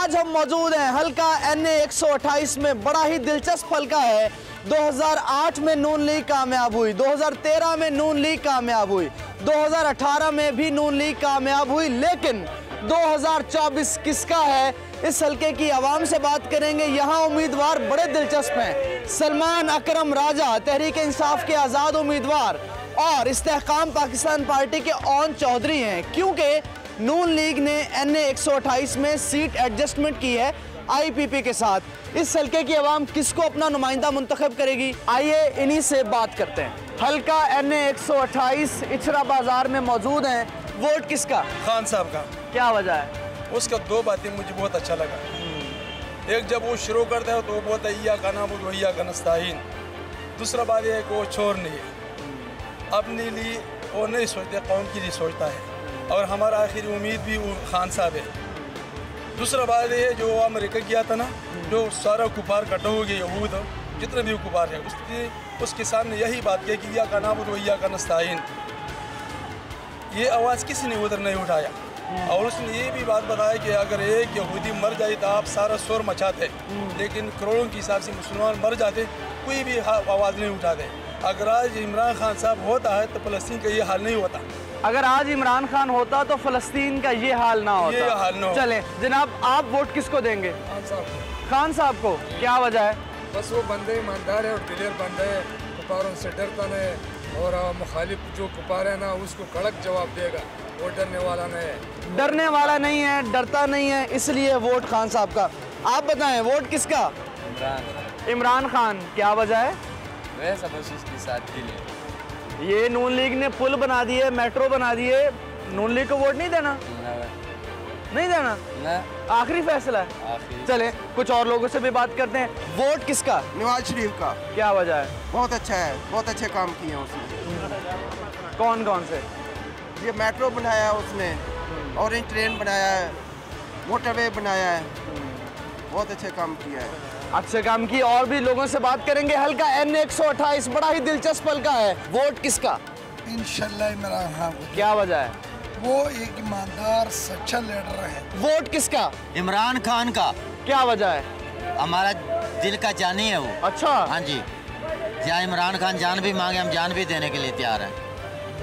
आज हम मौजूद हैं हल्का NA 128 में। बड़ा ही दिलचस्प हल्का है। 2008 में नून लीग कामयाब हुई, 2013 में नून लीग कामयाब हुई, 2018 में भी नून लीग कामयाब हुई, लेकिन 2024 किसका है? इस हल्के की आवाम से बात करेंगे। यहाँ उम्मीदवार बड़े दिलचस्प हैं। सलमान अकरम राजा तहरीक इंसाफ के आज़ाद उम्मीदवार और इस्तेहकाम पाकिस्तान पार्टी के ओन चौधरी हैं, क्योंकि नून लीग ने NA 128 में सीट एडजस्टमेंट की है IPP के साथ। इस हल्के की आवाम किसको अपना नुमाइंदा मुंतखब करेगी, आइए इन्हीं से बात करते हैं। हल्का NA 128 इचरा बाजार में मौजूद हैं। वोट किसका? खान साहब का। क्या वजह है? उसका दो बातें मुझे बहुत अच्छा लगा। एक, जब वो शुरू करता है तो वो बहुत अय्या का नाबुद वय्या का नस्ताईन। दूसरा बात यह है कि वो छोर नहीं है, अपने लिए वो नहीं सोचते, कौम के लिए सोचता है, और हमारा आखिरी उम्मीद भी खान साहब है। दूसरा बात यह है, जो अमेरिका किया था ना, जो सारा कुफार कटा हो गया, यहूद जितने भी कुफार है, उस किसान ने यही बात किया कि या का नाबुद वय्या का नस्ताईन। ये आवाज़ किसी ने उधर नहीं उठाया, और उसने ये भी बात बताया कि अगर एक यहूदी मर जाए तो आप सारा शोर मचाते, लेकिन करोड़ों के हिसाब से मुसलमान मर जाते, कोई भी आवाज़ नहीं उठाते। अगर आज इमरान खान साहब होता है तो फ़लस्तीन का ये हाल नहीं होता। अगर आज इमरान खान होता तो फ़लस्तीन का ये हाल ना होता। ये हाल ना हो। चले जनाब, आप वोट किसको देंगे? खान साहब। खान साहब को। क्या वजह है? बस वो बंदे ईमानदार है और दिलेर बंदे है, कुफारों से डरता नहीं, और मुखालिफ जो कुफार है ना उसको कड़क जवाब देगा। वो डरने वाला नहीं है, डरने वाला नहीं है, डरता नहीं है, इसलिए वोट खान साहब का। आप बताएं वोट किसका? इमरान खान। क्या वजह है? मैं समझ इसके साथ के लिए। ये नून लीग ने पुल बना दिए, मेट्रो बना दिए, नून लीग को वोट नहीं देना? नहीं देना, आखिरी फैसला है। चले कुछ और लोगों से भी बात करते हैं। वोट किसका? नवाज शरीफ का। क्या वजह है? बहुत अच्छा है, बहुत अच्छे काम किए उसने। कौन कौन से? ये मेट्रो बनाया है उसने, ऑरेंज ट्रेन बनाया है, मोटरवे बनाया है, बहुत अच्छे काम किया है। अच्छे काम किए। और भी लोगों से बात करेंगे। हल्का NA 128 बड़ा ही दिलचस्प हल्का है। वोट किसका? इंशाल्लाह इमरान खान। क्या वजह है? वो एक ईमानदार सच्चा लीडर है। वोट किसका? इमरान खान का। क्या वजह है? हमारा दिल का जानी है वो। अच्छा। हाँ जी, जहाँ इमरान खान जान भी मांगे हम जान भी देने के लिए तैयार हैं।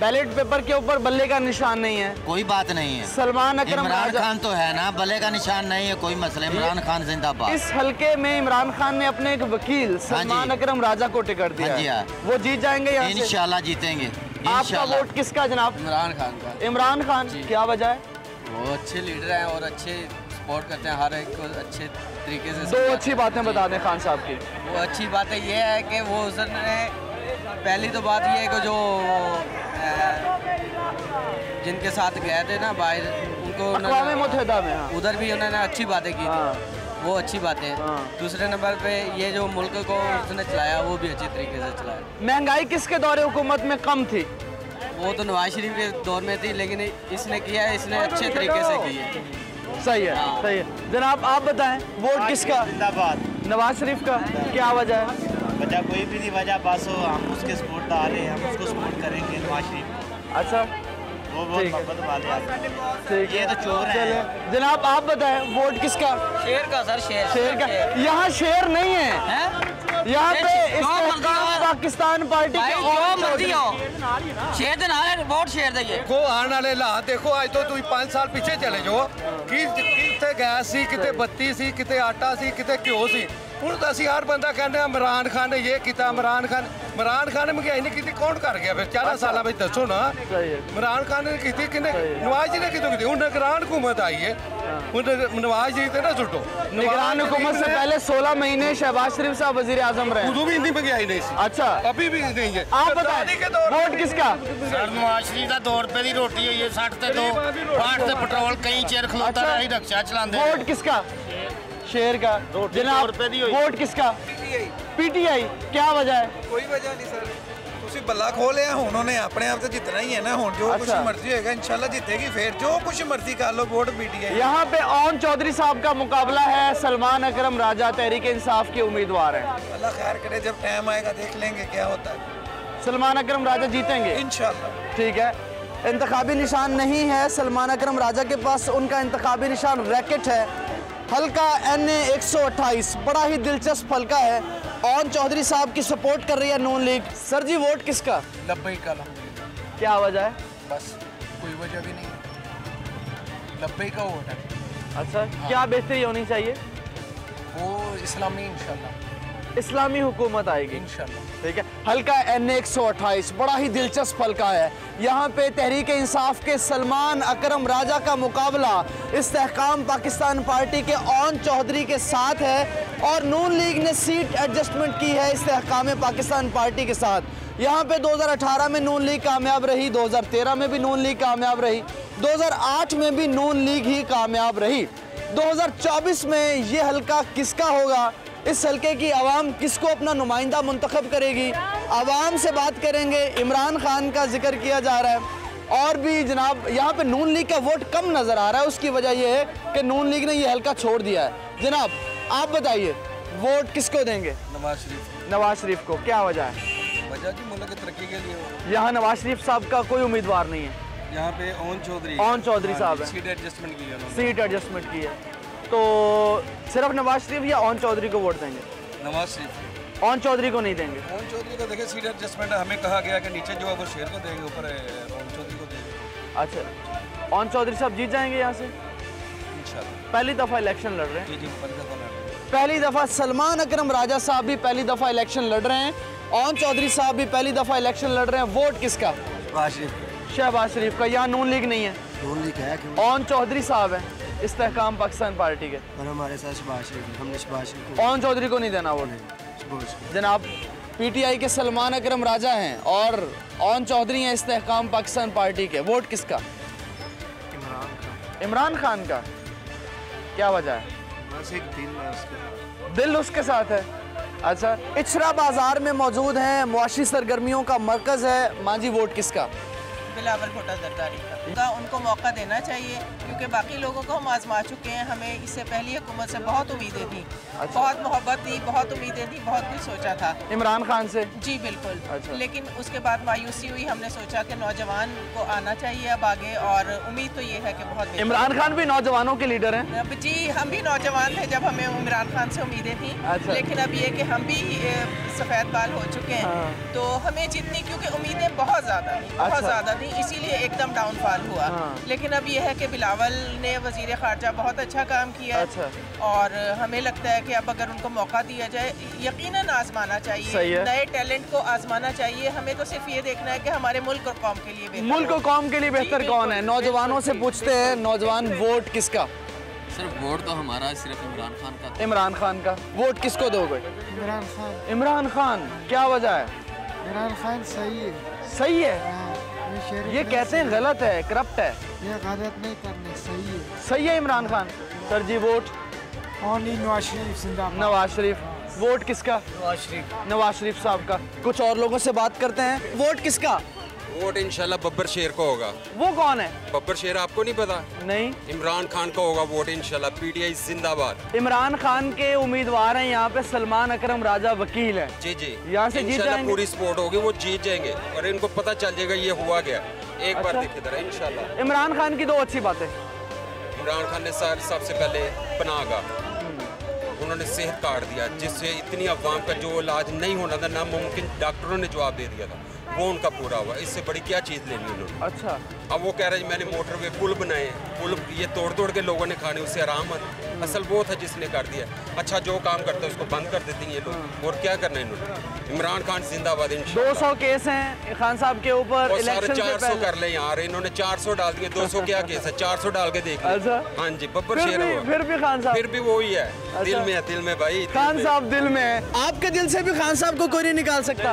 बैलेट पेपर के ऊपर बल्ले का निशान नहीं है। कोई बात नहीं है। सलमान अकरम इमरान खान तो है ना, बल्ले का निशान नहीं है, कोई मसला। इमरान खान जिंदाबाद। इस हलके में इमरान खान ने अपने एक वकील सलमान अकरम राजा को टिकट दिया। जी हाँ, वो जीत जाएंगे इंशाल्लाह, जीतेंगे। आपका वोट किसका जनाब? इमरान खान का। इमरान खान। क्या वजह है? वो अच्छे लीडर है और अच्छे सपोर्ट करते हैं हर एक को अच्छे तरीके से। दो अच्छी बातें बता दें खान साहब की। वो अच्छी बातें ये है कि वो उसने पहली तो बात ये है कि जो जिनके साथ गए थे ना बाहर, उनको उधर भी उन्होंने अच्छी बातें की थी, वो अच्छी बातें। दूसरे नंबर पे ये जो मुल्क को उसने चलाया वो भी अच्छे तरीके से चलाया। महंगाई किसके दौरे हुकूमत में कम थी? वो तो नवाज शरीफ के दौर में थी, लेकिन इसने किया, इसने अच्छे तरीके से की है। सही है, सही है। जनाब आप बताएं वोट किसका? जिंदाबाद। नवाज शरीफ का। क्या वजह है? वजह कोई भी नहीं, वजह पास हो, हम उसके सपोर्ट में आ रहे हैं, हम उसको सपोर्ट करेंगे नवाज शरीफ। अच्छा, वो बहुत मोहब्बत वाले हैं, ये तो चोर हैं। जनाब आप बताएं वोट किसका? शेर का सर। शेर, शेर का। यहाँ शेर नहीं है, है? यहाँ पे पाकिस्तान पार्टी शेर वोट शेर देखो आने वाले ला देखो। आज तो तुम 5 साल पीछे चले जाओ कि कितने गैस सी, कितने बत्ती सी, कितने आटा सी, कितने घ्यो सी। हूँ तो असं हर बंदा कहने इमरान खान ने ये किया, इमरान खान ने महंगाई नहीं की, कौन कर गया फिर 14 साल में? दसो ना, इमरान खान ने की, नवाज जी ने कितों की। हूँ निगरान हुकूमत आई है, नवाज जी ना सुटो। निगरान हुकूमत से पहले 16 महीने शहबाज शरीफ साहब वजीर आजम रहे, उदू भी इतनी महंगाई नहीं सी। अच्छा, अभी भी नहीं है। आप बताएं वोट किसका? नवाज शरीफ का 2 रुपए की रोटी है, 60 से 2 60 से पेट्रोल कई चेर खलोता रहा, रक्षा चलाते। वोट किसका? शेर का। जनाब वोट किसका? PTI। क्या वजह है? कोई वजह नहीं सर, तुम बल्ला खोल लिया, उन्होंने अपने आप से जितना ही है ना, हूँ जो कुछ मर्जी होगा इंशाल्लाह जीतेगी, फिर जो कुछ मर्जी कर लो, वोट PTI। यहाँ पे ओन चौधरी साहब का मुकाबला है, सलमान अकरम राजा तहरीक इंसाफ के उम्मीदवार हैं। अल्लाह खैर करे, जब टाइम आएगा देख लेंगे क्या होता है। सलमान अकरम राजा जीतेंगे इंशाल्लाह। ठीक है, इंतखाबी निशान नहीं है सलमान अकरम राजा के पास, उनका इंतखाबी निशान रैकेट है। हल्का NA 128 बड़ा ही दिलचस्प हल्का है। और चौधरी साहब की सपोर्ट कर रही है Noon League. Sir ji vote किसका? लब्बैक का। क्या वजह है? बस कोई वजह भी नहीं, लब्बैक का वोट है। अच्छा हाँ। क्या बेहतरी होनी चाहिए? वो इस्लामी, इंशाल्लाह इस्लामी हुकूमत आएगी इंशाल्लाह। ठीक है, हल्का NA 128 बड़ा ही दिलचस्प हल्का है। यहाँ पे तहरीक इंसाफ के सलमान अकरम राजा का मुकाबला इस्तेहकाम पाकिस्तान पार्टी के ओन चौधरी के साथ है और नून लीग ने सीट एडजस्टमेंट की है इस्तेहकाम पाकिस्तान पार्टी के साथ। यहाँ पे 2018 में नून लीग कामयाब रही, 2013 में भी नून लीग कामयाब रही, 2008 में भी नून लीग ही कामयाब रही। 2024 में ये हल्का किसका होगा? इस हल्के की आवाम किसको अपना नुमाइंदा मुंतखब करेगी? आवाम से बात करेंगे। इमरान खान का जिक्र किया जा रहा है और भी जनाब यहाँ पे नून लीग का वोट कम नज़र आ रहा है, उसकी वजह यह है कि नून लीग ने यह हल्का छोड़ दिया है। जनाब आप बताइए वोट किसको देंगे? नवाज शरीफ। नवाज शरीफ को। क्या वजह है? वजह जी मुल्क की तरक्की के लिए। यहाँ नवाज शरीफ साहब का कोई उम्मीदवार नहीं है, यहाँ पे ओन चौधरी साहब है। सीट एडजस्टमेंट की है तो सिर्फ नवाज शरीफ या ओन चौधरी को वोट देंगे? नवाज शरीफ। ओन चौधरी को नहीं देंगे? ओन चौधरी को देखें, सीट एडजस्टमेंट हमें कहा गया कि नीचे जो है वो शेर को देंगे, ऊपर ओन चौधरी को देंगे। अच्छा, ओन चौधरी साहब जीत जाएंगे यहाँ से? इंशाल्लाह। पहली दफ़ा इलेक्शन लड़ रहे हैं? जी, पहली दफ़ा। सलमान अकरम राजा साहब भी पहली दफ़ा इलेक्शन लड़ रहे हैं, ओन चौधरी साहब भी पहली दफ़ा इलेक्शन लड़ रहे हैं। वोट किसका? शहबाज शरीफ का। यहाँ नून लीग नहीं है, नून लीग है। ओन चौधरी साहब है इस्तेहकाम पाकिस्तान पार्टी के और हमारे साथ शहबाज शरीफ। ओन चौधरी को नहीं देना वो? नहीं। जनाब PTI के सलमान अकरम राजा हैं और ओन चौधरी हैं इस्तेहकाम पाकिस्तान पार्टी के। वोट किसका? इमरान खान का। क्या वजह है? बस एक दिल उसके साथ है। अच्छा, इचरा बाजार में मौजूद हैं, मुआशी सरगर्मियों का मरकज़ है। माँ जी वोट किसका? बिलावल भुट्टो जरदारी का। उनको मौका देना चाहिए क्योंकि बाकी लोगों को हम आजमा चुके हैं। हमें इससे पहली हुकूमत से बहुत उम्मीदें थी। अच्छा। बहुत मोहब्बत थी, बहुत उम्मीदें थी, बहुत कुछ सोचा था इमरान खान से। जी बिल्कुल। अच्छा। लेकिन उसके बाद मायूसी हुई। हमने सोचा कि नौजवान को आना चाहिए अब आगे और उम्मीद तो ये है कि बहुत। इमरान खान भी नौजवानों के लीडर हैं। जी, हम भी नौजवान थे जब हमें इमरान खान से उम्मीदें थी। लेकिन अब ये कि हम भी सफ़ेद बाल हो चुके हैं तो हमें जितनी, क्योंकि उम्मीदें बहुत ज़्यादा इसीलिए एकदम डाउनफॉल हुआ। हाँ। लेकिन अब यह है कि बिलावल ने वजीर खारजा बहुत अच्छा काम किया। अच्छा। और हमें लगता है कि अब अगर उनको मौका दिया जाए, यकीनन आजमाना चाहिए, नए टैलेंट को आजमाना चाहिए। हमें तो सिर्फ ये देखना है कि हमारे मुल्क और कौम के लिए बेहतर कौन है। नौजवानों से पूछते हैं, नौजवान वोट किसका? सिर्फ वोट तो हमारा सिर्फ इमरान खान का। वोट किसको दोगे? इमरान खान। क्या वजह है? इमरान खान सही है। ये कहते हैं गलत है, करप्ट है। ये गलत नहीं करने, सही है Imran Khan. Sir ji vote? Only Nawaz Sharif. Vote किसका? नवाज शरीफ साहब का। कुछ और लोगों से बात करते हैं। वोट किसका? वोट इंशाल्लाह बब्बर शेर को होगा। वो कौन है? बब्बर शेर आपको नहीं पता? नहीं। इमरान खान का होगा वोट इंशाल्लाह। PTI जिंदाबाद। इमरान खान के उम्मीदवार हैं यहाँ पे सलमान अकरम राजा, वकील हैं। जी। यहाँ से जीत जाएंगे, पूरी सपोर्ट होगी, वो जीत जाएंगे और इनको पता चल जाएगा ये हुआ गया। एक बार देखिए जरा इंशाल्लाह। इमरान खान की दो अच्छी बातें। इमरान खान ने सबसे पहले पनाह का, उन्होंने सेहत कार्ड दिया जिससे इतनी अवाम का जो इलाज नहीं होना था, नामुमकिन डॉक्टरों ने जवाब दे दिया था, वो उनका पूरा हुआ। इससे बड़ी क्या चीज़ लेनी उन्होंने? अच्छा। अब वो कह रहे हैं मैंने मोटरवे पुल बनाए, पुल ये तोड़ के लोगों ने खाने, उससे आराम आने। असल वो था जिसने कर दिया। अच्छा, जो काम करता है उसको बंद कर देते हैं ये लोग, और क्या करना है इन्होंने। इमरान खान जिंदाबाद। 200 केस हैं खान साहब के ऊपर, 400 कर ले यार, इन्होंने 400 डाल दिए। 200 क्या केस है, 400 डाल के देख। हाँ जी, बब्बर शेर हुआ। फिर भी खान साहब, फिर भी वही है, दिल में भाई खान साहब दिल में है। आपके दिल से भी खान साहब को कोई नहीं निकाल सकता।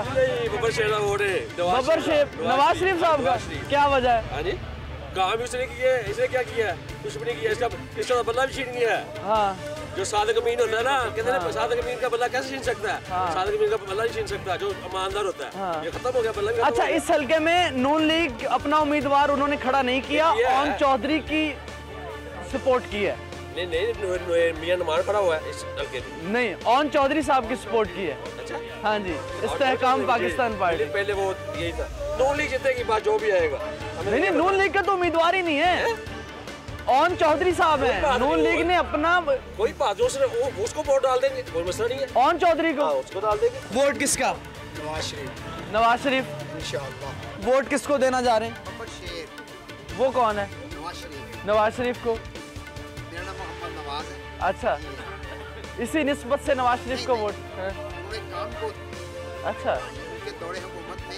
नवाज शरीफ साहब का। क्या वजह है? काम इसने किया, इसने क्या किया? कुछ भी नहीं किया। इसका बल्ला भी छीन गया है। हाँ। जो सादक अमीन होता है ना, कहते हैं सादक अमीन का बल्ला कैसे छीन सकता है? हाँ। सादक अमीन का बल्ला नहीं छीन सकता जो ईमानदार होता है। हाँ। ये खत्म हो गया बल्ला। अच्छा, इस हल्के में नून लीग अपना उम्मीदवार उन्होंने खड़ा नहीं किया, ओन चौधरी की सपोर्ट की है। नहीं, ओन चौधरी साहब की सपोर्ट की है। अच्छा। हाँ जी, इस्तेहकाम पाकिस्तान पार्टी। पहले वो यही था, नून लीग जीतेगी, बात जो भी आएगा। नहीं, नून लीग का तो उम्मीदवार ही नहीं है। ओम चौधरी साहब हैं, नून लीग ने अपना कोई बात उसको वोट डाल देंगे, कोई मसला नहीं है। ओम चौधरी को उसको डाल देंगे। वोट किसका? नवाज शरीफ। नवाज शरीफ इंशाअल्लाह। वोट किसको देना जा रहे हैं? वो कौन है? नवाज शरीफ। नवाज शरीफ को? मेरा नाम मोहम्मद नवाज है। अच्छा, इसी निस्बत से नवाज शरीफ को वोट। अच्छा,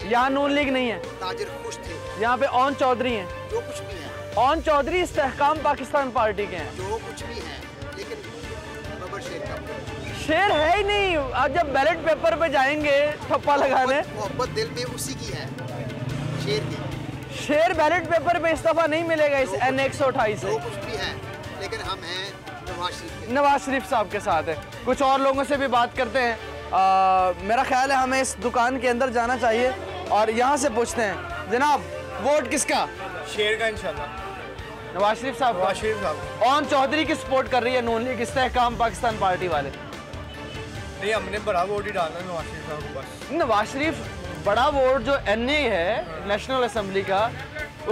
यहाँ नून लीग नहीं है, ताजिर खुश थे। यहाँ पे ओन चौधरी हैं। जो कुछ भी है ओन चौधरी इस्तेहकाम पाकिस्तान पार्टी के हैं। जो कुछ भी है, लेकिन बबर शेर का शेर है ही नहीं। आज जब बैलेट पेपर पे जाएंगे थप्पा लगाने, मोहब्बत दिल में उसी की है, शेर की। शेर बैलेट पेपर पे इस दफा नहीं मिलेगा इस NA 128। जो कुछ भी है, लेकिन हम हैं नवाज शरीफ साहब के साथ है। कुछ और लोगों से भी बात करते हैं। मेरा ख्याल है हमें इस दुकान के अंदर जाना चाहिए और यहाँ से पूछते हैं, जनाब वोट किसका? शेर का इंशाल्लाह। नवाज शरीफ साहब? नवाज शरीफ साहब। ओम चौधरी की सपोर्ट कर रही है नून लीग, इस्तेहकाम पाकिस्तान पार्टी वाले। नहीं, हमने बड़ा वोट ही डाला नवाज शरीफ साहब को बस। नवाज शरीफ बड़ा वोट जो NA है नेशनल असम्बली का,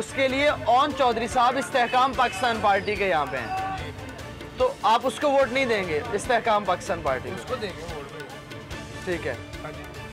उसके लिए ओम चौधरी साहब इस्तेहकाम पाकिस्तान पार्टी के यहाँ पे हैं, तो आप उसको वोट नहीं देंगे? इस्तेहकाम पाकिस्तान पार्टी उसको देंगे। ठीक है।